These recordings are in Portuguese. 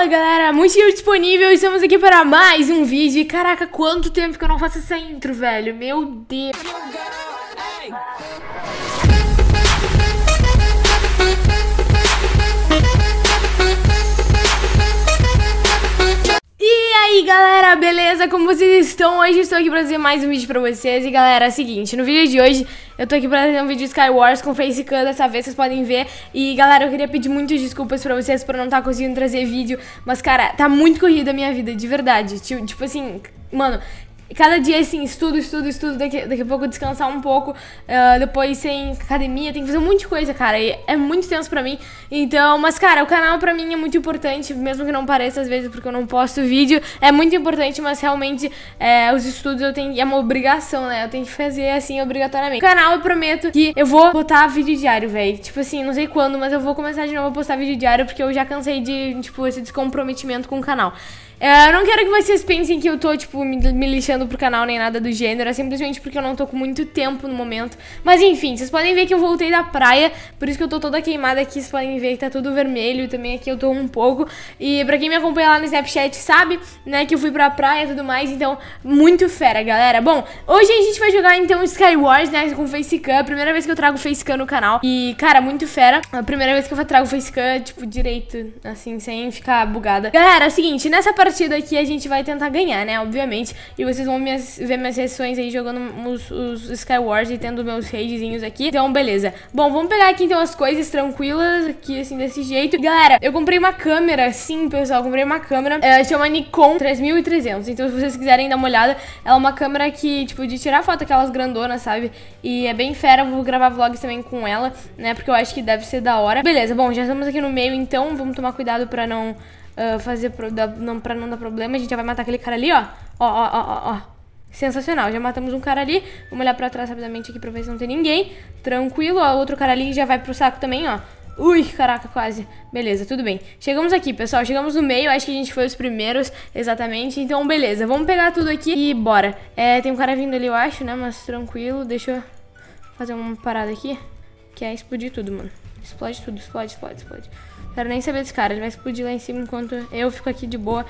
Fala galera, Multigirl disponível, estamos aqui para mais um vídeo. E caraca, quanto tempo que eu não faço essa intro, velho, meu Deus. E aí galera, beleza? Como vocês estão? Hoje estou aqui para fazer mais um vídeo pra vocês. E galera, é o seguinte, no vídeo de hoje eu tô aqui pra fazer um vídeo de Sky Wars com facecam dessa vez, vocês podem ver. E galera, eu queria pedir muitas desculpas pra vocês por não estar conseguindo trazer vídeo, mas cara, tá muito corrida a minha vida, de verdade. Tipo assim, mano, cada dia assim, estudo, daqui a pouco descansar um pouco, depois sem academia, tem que fazer um monte de coisa, cara, e é muito tenso pra mim. Então, mas cara, o canal pra mim é muito importante, mesmo que não pareça às vezes porque eu não posto vídeo, é muito importante, mas realmente os estudos eu tenho, é uma obrigação, né, eu tenho que fazer assim, obrigatoriamente. O canal eu prometo que eu vou botar vídeo diário, velho, tipo assim, não sei quando, mas eu vou começar de novo a postar vídeo diário, porque eu já cansei de, tipo, esse descomprometimento com o canal. Eu não quero que vocês pensem que eu tô, tipo, me lixando pro canal nem nada do gênero. É simplesmente porque eu não tô com muito tempo no momento. Mas enfim, vocês podem ver que eu voltei da praia, por isso que eu tô toda queimada aqui. Vocês podem ver que tá tudo vermelho, também aqui eu tô um pouco. E pra quem me acompanha lá no Snapchat sabe, né, que eu fui pra praia e tudo mais. Então, muito fera, galera. Bom, hoje a gente vai jogar, então, Sky Wars, né, com facecam. Primeira vez que eu trago facecam no canal. E, cara, muito fera. A primeira vez que eu trago facecam, tipo, direito, assim, sem ficar bugada. Galera, é o seguinte, nessa partida aqui a gente vai tentar ganhar, né, obviamente. E vocês vão ver minhas sessões aí jogando os Sky Wars e tendo meus raidzinhos aqui. Então, beleza. Bom, vamos pegar aqui então as coisas tranquilas aqui, assim, desse jeito. Galera, eu comprei uma câmera, sim, pessoal, eu comprei uma câmera. Ela chama Nikon 3300, então se vocês quiserem dar uma olhada, ela é uma câmera que, tipo, de tirar foto, aquelas grandonas, sabe? E é bem fera, vou gravar vlogs também com ela, né, porque eu acho que deve ser da hora. Beleza, bom, já estamos aqui no meio, então vamos tomar cuidado pra não... pra não dar problema. A gente já vai matar aquele cara ali, ó. Ó. Sensacional, já matamos um cara ali. Vamos olhar pra trás rapidamente aqui pra ver se não tem ninguém. Tranquilo, ó, outro cara ali já vai pro saco também, ó. Ui, caraca, quase. Beleza, tudo bem. Chegamos aqui, pessoal, chegamos no meio. Acho que a gente foi os primeiros, exatamente. Então, beleza, vamos pegar tudo aqui e bora. Tem um cara vindo ali, eu acho, né, mas tranquilo. Deixa eu fazer uma parada aqui, que é explodir tudo, mano. Explode tudo, explode. Quero nem saber desse cara, ele vai explodir lá em cima enquanto eu fico aqui de boa.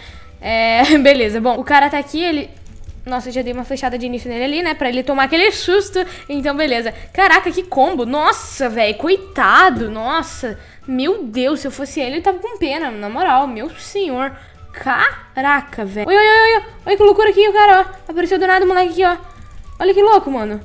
Beleza, bom, o cara tá aqui, ele... Nossa, eu já dei uma flechada de início nele ali, né, pra ele tomar aquele susto. Então, beleza. Caraca, que combo. Nossa, velho, coitado, nossa. Meu Deus, se eu fosse ele, eu tava com pena, na moral, meu senhor. Caraca, velho. Oi, oi, oi, oi, oi, que loucura aqui, o cara, ó. Apareceu do nada o moleque aqui, ó. Olha que louco, mano.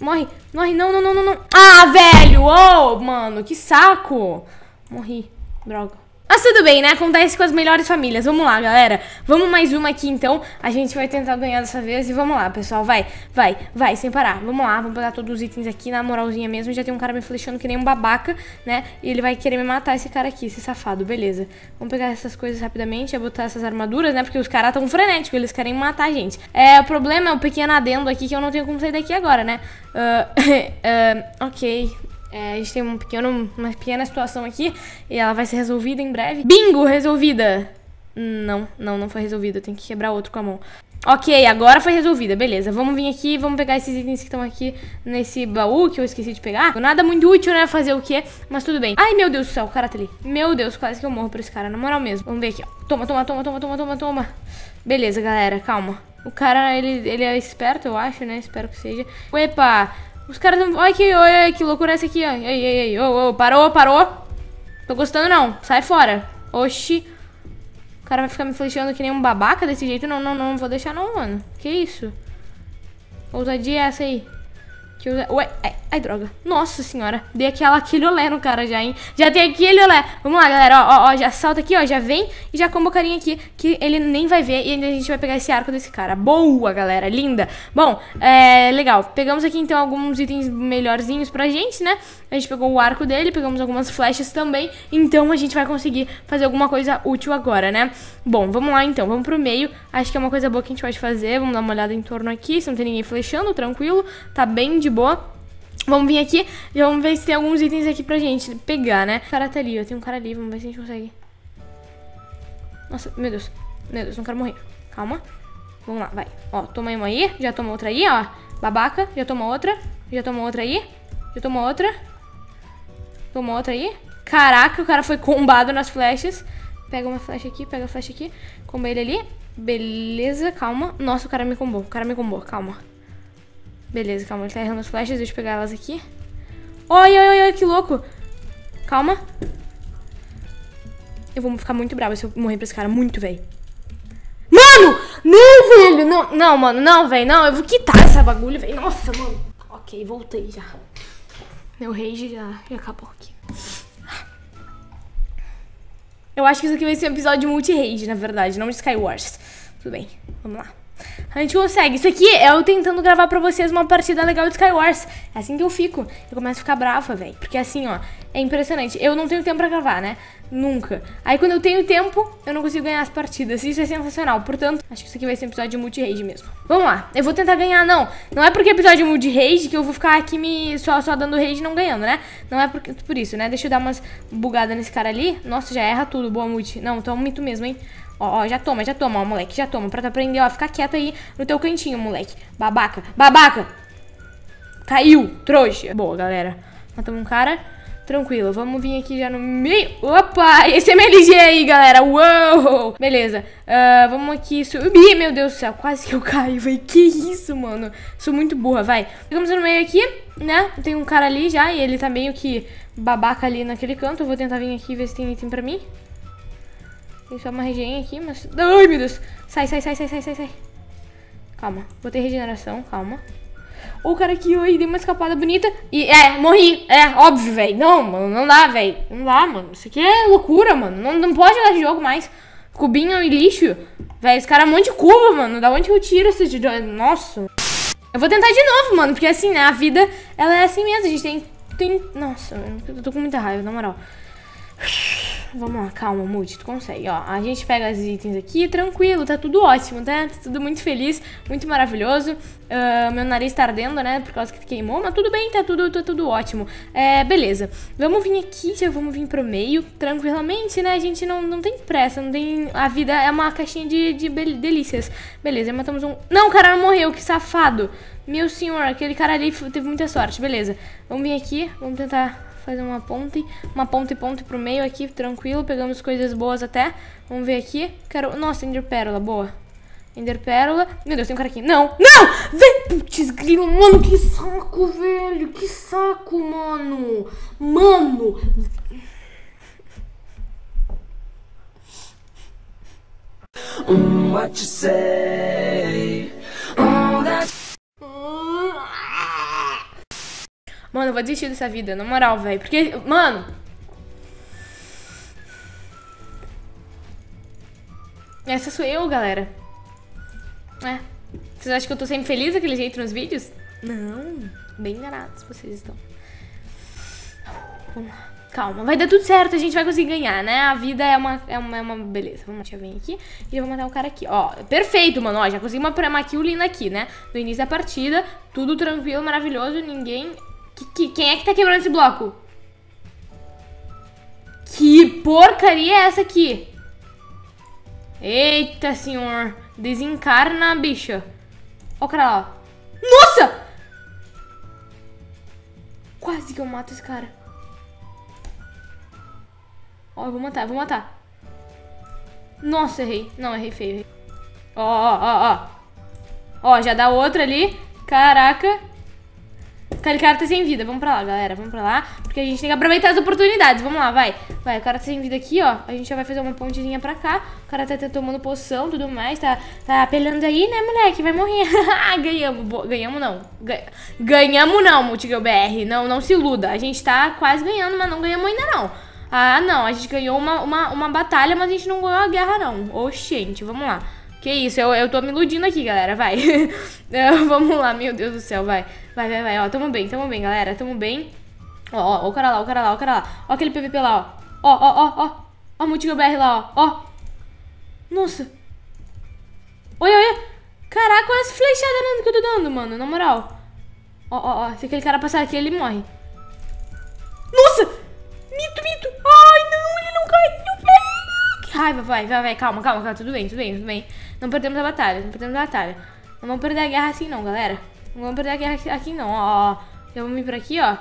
Morre, morre, não, não, não, não, não. Ah, velho, ô, mano, que saco. Morri, droga. Mas tudo bem, né? Acontece com as melhores famílias. Vamos lá, galera. Vamos mais uma aqui, então. A gente vai tentar ganhar dessa vez. E vamos lá, pessoal. Vai, vai, vai, sem parar. Vamos lá, vamos pegar todos os itens aqui na moralzinha mesmo. Já tem um cara me flechando que nem um babaca, né? E ele vai querer me matar, esse cara aqui, esse safado. Beleza. Vamos pegar essas coisas rapidamente. Botar essas armaduras, né? Porque os caras tão frenéticos. Eles querem matar a gente. O problema é o pequeno adendo aqui que eu não tenho como sair daqui agora, né? Ok... a gente tem uma pequena situação aqui e ela vai ser resolvida em breve. Bingo! Resolvida! Não, não, não foi resolvida. Eu tenho que quebrar outro com a mão. Ok, agora foi resolvida. Beleza, vamos vir aqui, vamos pegar esses itens que estão aqui nesse baú que eu esqueci de pegar. Nada muito útil, né? Fazer o quê? Mas tudo bem. Ai, meu Deus do céu, o cara tá ali. Meu Deus, quase que eu morro por esse cara, na moral mesmo. Vamos ver aqui, ó. Toma, toma, toma, toma, toma, toma, toma. Beleza, galera, calma. O cara, ele é esperto, eu acho, né? Espero que seja. Epa! Os caras não... Olha que, loucura essa aqui, ó. Ai, ai, ai. Oh, oh. Parou, parou. Tô gostando, não. Sai fora. Oxi. O cara vai ficar me flechando que nem um babaca desse jeito. Não, não, não. Não vou deixar, não, mano. Que isso? Ousadia é essa aí. Que usa... Ué. Ai, ai, droga. Nossa senhora. Dei aquele olé no cara já, hein. Já tem aquele olé. Vamos lá, galera. Ó, ó, ó. Já salta aqui, ó. Já vem e já combo o carinha aqui que ele nem vai ver. E ainda a gente vai pegar esse arco desse cara. Boa, galera. Linda. Bom, legal. Pegamos aqui, então, alguns itens melhorzinhos pra gente, né? A gente pegou o arco dele. Pegamos algumas flechas também. Então, a gente vai conseguir fazer alguma coisa útil agora, né? Bom, vamos lá, então. Vamos pro meio. Acho que é uma coisa boa que a gente pode fazer. Vamos dar uma olhada em torno aqui. Se não tem ninguém flechando, tranquilo. Tá bem de boa. Vamos vir aqui e vamos ver se tem alguns itens aqui pra gente pegar, né? O cara tá ali, ó. Tem um cara ali. Vamos ver se a gente consegue. Nossa, meu Deus. Meu Deus, não quero morrer. Calma. Vamos lá, vai. Ó, toma uma aí. Já toma outra aí, ó. Babaca. Já toma outra. Já toma outra aí. Já toma outra. Toma outra aí. Caraca, o cara foi combado nas flechas. Pega uma flecha aqui, pega a flecha aqui. Comba ele ali. Beleza, calma. Nossa, o cara me combou. O cara me combou, calma. Beleza, calma. Ele tá errando as flechas. Deixa eu pegar elas aqui. Oi, oi, oi, oi, que louco. Calma. Eu vou ficar muito brava se eu morrer pra esse cara. Muito, velho. Mano! Não, velho! Não, não, mano. Não, velho. Não, eu vou quitar essa bagulho, velho. Nossa, mano. Ok, voltei já. Meu rage já acabou aqui. Eu acho que isso aqui vai ser um episódio de multi-rage, na verdade, não de Sky Wars. Tudo bem, vamos lá. A gente consegue. Isso aqui é eu tentando gravar pra vocês uma partida legal de Sky Wars. É assim que eu fico. Eu começo a ficar brava, velho. Porque assim, ó, é impressionante. Eu não tenho tempo pra gravar, né? Nunca. Aí quando eu tenho tempo, eu não consigo ganhar as partidas. Isso é sensacional. Portanto, acho que isso aqui vai ser um episódio de multi-rage mesmo. Vamos lá. Eu vou tentar ganhar, não. Não é porque é episódio de multi-rage que eu vou ficar aqui me só dando rage e não ganhando, né? Não é por isso, né? Deixa eu dar umas bugadas nesse cara ali. Nossa, já erra tudo. Boa multi. Não, tô muito mesmo, hein? Ó, já toma, ó, moleque, já toma. Pra tu aprender, ó, fica quieto aí no teu cantinho, moleque. Babaca, babaca. Caiu, trouxa. Boa, galera. Matamos um cara. Tranquilo, vamos vir aqui já no meio. Opa, esse MLG aí, galera. Uou. Beleza. Vamos aqui subir. Meu Deus do céu, quase que eu caio, velho. Que isso, mano. Sou muito burra, vai. Ficamos no meio aqui, né? Tem um cara ali já e ele tá meio que babaca ali naquele canto. Eu vou tentar vir aqui e ver se tem item pra mim. Tem só uma regen aqui, mas... Ai, meu Deus. Sai, sai, sai, sai, sai, sai, sai. Calma. Botei regeneração, calma. Ô, o cara aqui, oi, dei uma escapada bonita. E, morri. É, óbvio, velho. Não, mano, não dá, velho. Não dá, mano. Isso aqui é loucura, mano. Não, não pode jogar de jogo mais. Cubinho e lixo. Velho, esse cara é um monte de cubo, mano. Da onde que eu tiro esse... Nossa. Eu vou tentar de novo, mano. Porque assim, né, a vida, ela é assim mesmo. A gente tem... Nossa, eu tô com muita raiva, na moral. Vamos lá, calma, Multi, tu consegue, ó. A gente pega os itens aqui, tranquilo, tá tudo ótimo, né? Tá tudo muito feliz, muito maravilhoso. Meu nariz tá ardendo, né? Por causa que queimou, mas tudo bem, tá tudo ótimo. É, beleza. Vamos vir aqui, já vamos vir pro meio, tranquilamente, né? A gente não tem pressa, não tem... A vida é uma caixinha de delícias. Beleza, matamos um... Não, o cara não morreu, que safado. Meu senhor, aquele cara ali teve muita sorte, beleza. Vamos vir aqui, vamos tentar... Fazer uma ponte pro meio aqui, tranquilo. Pegamos coisas boas até. Vamos ver aqui. Quero... Nossa, enderpérola, boa. Enderpérola. Meu Deus, tem um cara aqui. Não, não! Vem, putz, grilo, mano, que saco, velho. Que saco, mano. Mano. What you say? Mano, eu vou desistir dessa vida, na moral, velho. Porque, mano... Essa sou eu, galera. É. Vocês acham que eu tô sempre feliz daquele jeito nos vídeos? Não. Bem enganados vocês estão. Vamos lá. Calma, vai dar tudo certo, a gente vai conseguir ganhar, né? A vida é uma beleza. Vamos, deixa eu vir aqui e eu vou matar o cara aqui. Ó, perfeito, mano, ó, já consegui uma kill linda aqui, né? No início da partida, tudo tranquilo, maravilhoso, ninguém... Quem é que tá quebrando esse bloco? Que porcaria é essa aqui? Eita, senhor. Desencarna, bicha. Ó o cara lá, ó. Nossa! Quase que eu mato esse cara. Ó, eu vou matar, vou matar. Nossa, errei. Não, errei feio, errei. Ó, ó, ó, ó. Ó, já dá outra ali. Caraca. Aquele cara tá sem vida. Vamos pra lá, galera. Vamos pra lá. Porque a gente tem que aproveitar as oportunidades. Vamos lá, vai. Vai, o cara tá sem vida aqui, ó. A gente já vai fazer uma pontezinha pra cá. O cara tá tomando poção, tudo mais. Tá apelando aí, né, moleque? Vai morrer. Ganhamos. Ganhamos não. Ganhamos não, MultigirlBR. Não, não se iluda. A gente tá quase ganhando, mas não ganhamos ainda não. Ah, não, a gente ganhou uma batalha, mas a gente não ganhou a guerra, não. Oxente, vamos lá. Que isso, eu tô me iludindo aqui, galera, vai. Vamos lá, meu Deus do céu, vai. Vai, vai, vai, ó, tamo bem, galera, tamo bem. Ó, ó, o cara lá, o cara lá, o cara lá. Ó aquele PVP lá, ó. Ó, ó, ó, ó. Ó o MultigirlBR lá, ó, ó. Nossa. Olha, olha. Caraca, olha essa flechada que eu tô dando, mano, na moral. Ó, ó, ó, se aquele cara passar aqui, ele morre. Nossa. Mito, mito. Ai, não, ele não caiu, velho. Que raiva, vai, vai, vai. Calma, calma, calma. Tudo bem, tudo bem, tudo bem. Não perdemos a batalha, não perdemos a batalha. Não vamos perder a guerra assim não, galera. Não vamos perder a guerra aqui não, ó. Já vamos vir por aqui, ó.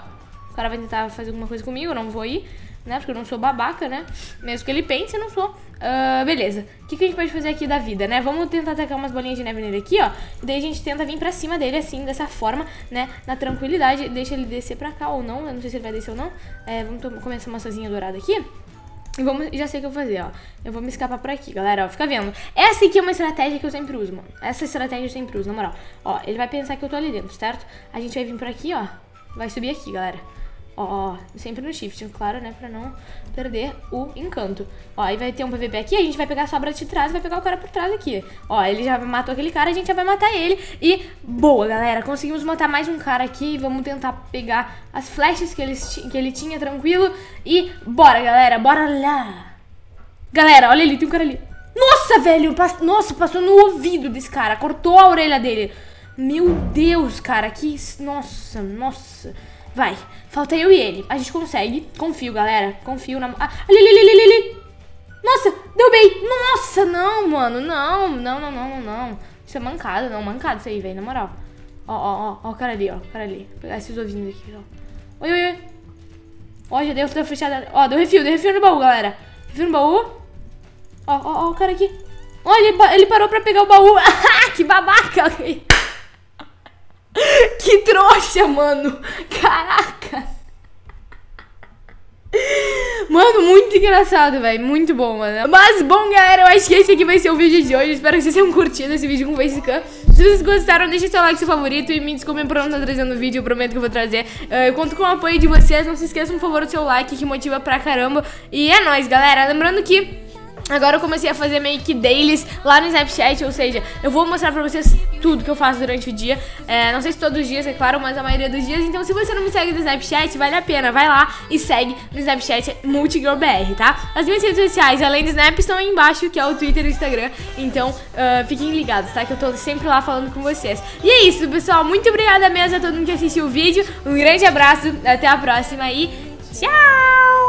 O cara vai tentar fazer alguma coisa comigo, eu não vou ir. né? Porque eu não sou babaca, né? Mesmo que ele pense, eu não sou. Beleza. O que, que a gente pode fazer aqui da vida, né? Vamos tentar atacar umas bolinhas de neve nele aqui, ó. Daí a gente tenta vir pra cima dele, assim, dessa forma, né? Na tranquilidade. Deixa ele descer pra cá ou não. Eu não sei se ele vai descer ou não. É, vamos comer essa maçãzinha dourada aqui. E vamos, já sei o que eu vou fazer, ó. Eu vou me escapar por aqui, galera, ó. Fica vendo. Essa aqui é uma estratégia que eu sempre uso, mano. Essa estratégia eu sempre uso, na moral. Ó, ele vai pensar que eu tô ali dentro, certo? A gente vai vir por aqui, ó. Vai subir aqui, galera. Ó, sempre no shift, claro, né? Pra não perder o encanto. Ó, aí vai ter um PVP aqui, a gente vai pegar a sobra de trás e vai pegar o cara por trás aqui. Ó, ele já matou aquele cara, a gente já vai matar ele. E boa, galera, conseguimos matar mais um cara aqui. Vamos tentar pegar as flechas que ele tinha, tranquilo. E bora, galera, bora lá. Galera, olha ali, tem um cara ali. Nossa, velho, nossa, passou no ouvido desse cara, cortou a orelha dele. Meu Deus, cara, que... Nossa, nossa. Vai, falta eu e ele. A gente consegue. Confio, galera. Confio na... Ah, ali. Nossa, derrubei. Nossa, não, mano. Não. Isso é mancada, não. Mancada isso aí, velho, na moral. Ó, o cara ali, ó. O cara ali. Vou pegar esses ovinhos aqui, ó. Oi. Ó, já deu outra fechada. Ó, deu refil no baú, galera. Refil no baú. Ó, o cara aqui. Ó, ele parou pra pegar o baú. Que babaca, velho. Que trouxa, mano. Caraca. Mano, muito engraçado, velho. Muito bom, mano. Mas, bom, galera, eu acho que esse aqui vai ser o vídeo de hoje. Espero que vocês tenham curtido esse vídeo com facecam. Se vocês gostaram, deixa seu like, seu favorito. E me desculpem por não estar trazendo o vídeo, eu prometo que eu vou trazer. Eu conto com o apoio de vocês. Não se esqueçam, por favor, do seu like, que motiva pra caramba. E é nóis, galera. Lembrando que... agora eu comecei a fazer meio que dailies lá no Snapchat, ou seja, eu vou mostrar pra vocês tudo que eu faço durante o dia. Não sei se todos os dias, é claro, mas a maioria dos dias. Então se você não me segue no Snapchat, vale a pena. Vai lá e segue no Snapchat MultigirlBR, tá? As minhas redes sociais, além do Snap, estão aí embaixo, que é o Twitter e o Instagram. Então fiquem ligados, tá? Que eu tô sempre lá falando com vocês. E é isso, pessoal. Muito obrigada mesmo a todo mundo que assistiu o vídeo. Um grande abraço, até a próxima e tchau!